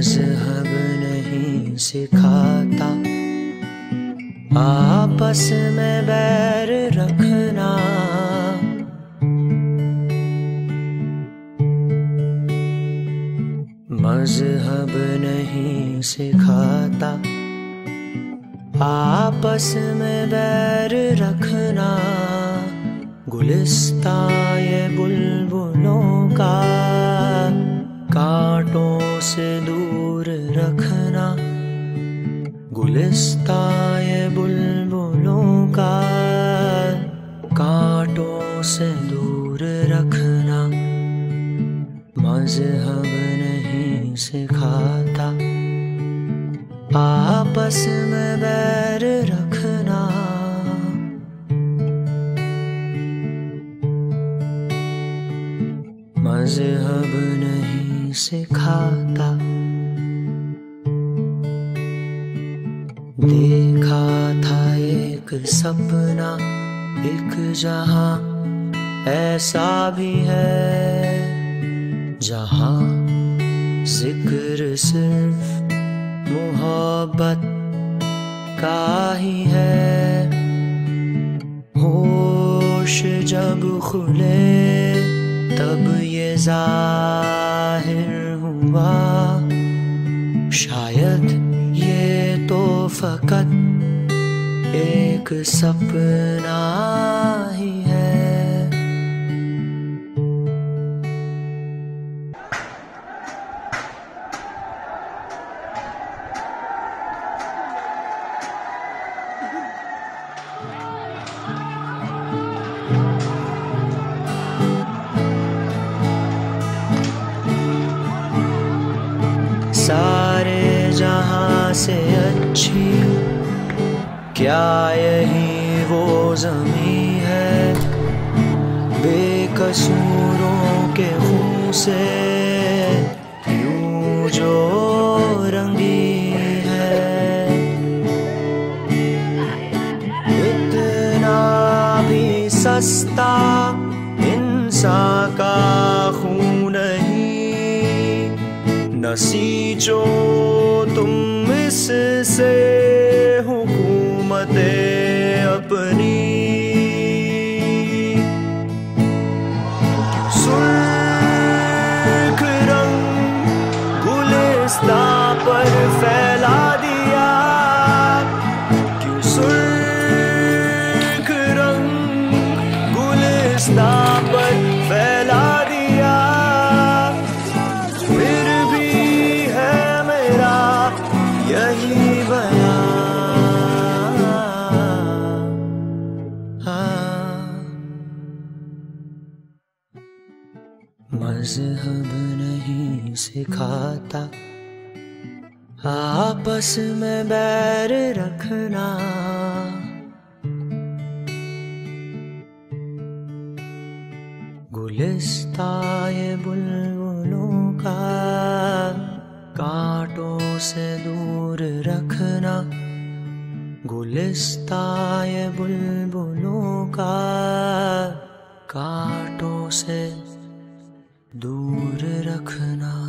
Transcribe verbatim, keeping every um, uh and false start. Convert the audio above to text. मजहब नहीं सिखाता आपस में बैर रखना। मजहब नहीं सिखाता आपस में बैर रखना। गुलिस्ता ये बुलबुलों का कांटों से दूर रखना। गुलिस्ता ये बुलबुलों का कांटों से दूर रखना। मजहब नहीं सिखाता आपस में बैर रखना। मजहब नहीं सिखाता। देखा था एक सपना एक जहां ऐसा भी है जहां जिक्र सिर्फ मोहब्बत का ही है। होश जब खुले तब ये जाहिर हुआ शायद ये तो फकत एक सपना ही है। सारे जहां से अच्छी क्या यही वो ज़मीं है। बेकसूरों के खून से यूं जो रंगी है। इतना भी सस्ता इंसान का खून सींचो तुम इससे हुकूमते अपनी। सुर्ख रंग गुलिस्ता पर फैला दिया क्यों? सुर्ख रंग गुलिस्ता पर फैला दिया। मजहब नहीं सिखाता आपस में बैर रखना। गुलिस्ता ये बुलबुलों का कांटों से दूर रखना। गुलिस्ता ये बुलबुलों का कांटों से दूर रखना।